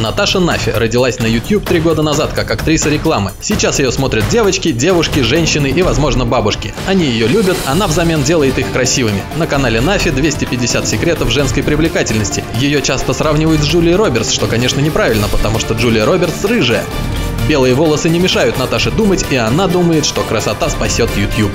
Наташа Наффи родилась на YouTube 3 года назад как актриса рекламы. Сейчас ее смотрят девочки, девушки, женщины и, возможно, бабушки. Они ее любят, она взамен делает их красивыми. На канале Наффи 250 секретов женской привлекательности. Ее часто сравнивают с Джулией Робертс, что, конечно, неправильно, потому что Джулия Робертс рыжая. Белые волосы не мешают Наташе думать, и она думает, что красота спасет YouTube.